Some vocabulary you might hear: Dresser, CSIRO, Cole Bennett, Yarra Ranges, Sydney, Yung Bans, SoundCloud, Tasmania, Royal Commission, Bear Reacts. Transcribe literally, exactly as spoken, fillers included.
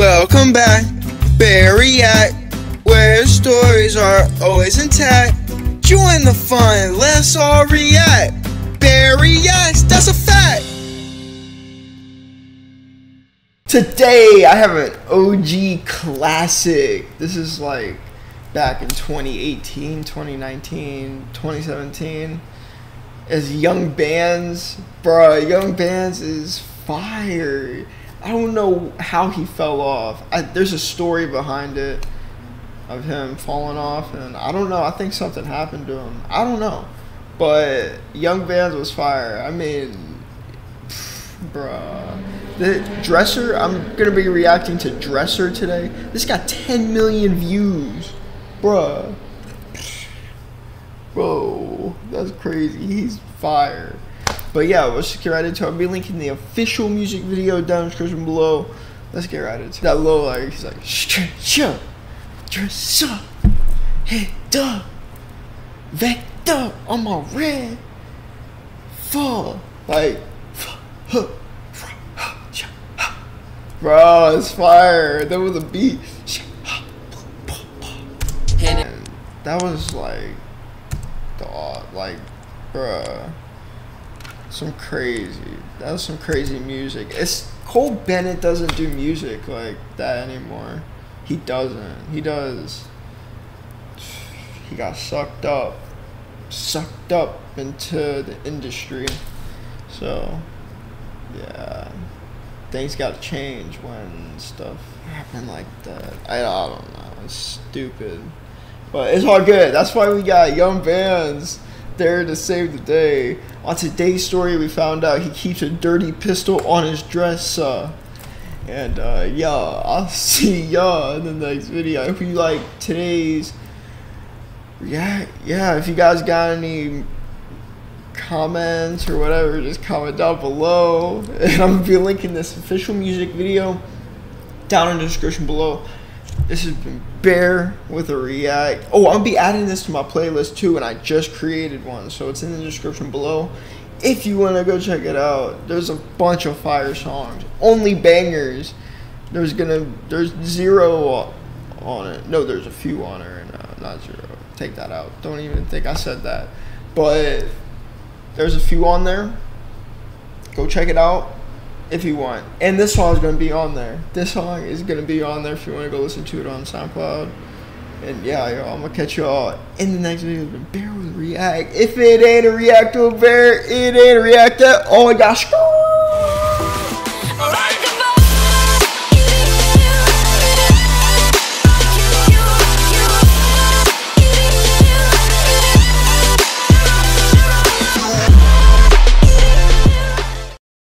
Welcome back, Bear Reacts, where stories are always intact. Join the fun, let's all react. Bear Reacts, that's a fact. Today I have an O G classic. This is like back in twenty eighteen, twenty nineteen, twenty seventeen. As Yung Bans, bro, Yung Bans is fire. I don't know how he fell off. I, there's a story behind it of him falling off, and I don't know. I think something happened to him. I don't know, but Yung Bans was fire. I mean, pff, bruh. The Dresser, I'm gonna be reacting to Dresser today. This got ten million views, bruh. Bro, that's crazy. He's fire. But yeah, let's get right into it. I'll be linking the official music video down in the description below. Let's get right into it. That low, like, he's like, stretch up, dress up, head up, vect up on my red, fall. Like, bro, it's fire. That was a beat. And that was like, dog, like, bruh. Some crazy, that was some crazy music. It's Cole Bennett doesn't do music like that anymore. He doesn't. He does. He got sucked up, sucked up into the industry. So, yeah, things got to change when stuff happened like that. I, I don't know. It's stupid, but it's all good. That's why we got Yung Bans there to save the day. On today's story, we found out he keeps a dirty pistol on his dresser. And uh, yeah, I'll see y'all in the next video. I hope you like today's react. Yeah, if you guys got any comments or whatever, just comment down below. And I'm gonna be linking this official music video down in the description below. This has been Bear with a react. Oh, I'll be adding this to my playlist too, and I just created one, so it's in the description below. If you want to go check it out, there's a bunch of fire songs, only bangers. There's gonna, there's zero on it. No, there's a few on her, and no, not zero. Take that out. Don't even think I said that. But there's a few on there. Go check it out if you want. And this song is going to be on there. This song is going to be on there if you want to go listen to it on SoundCloud. And yeah, yo, I'm going to catch y'all in the next video. Bear with React. If it ain't a react to a bear, it ain't a react at all. I got screwed.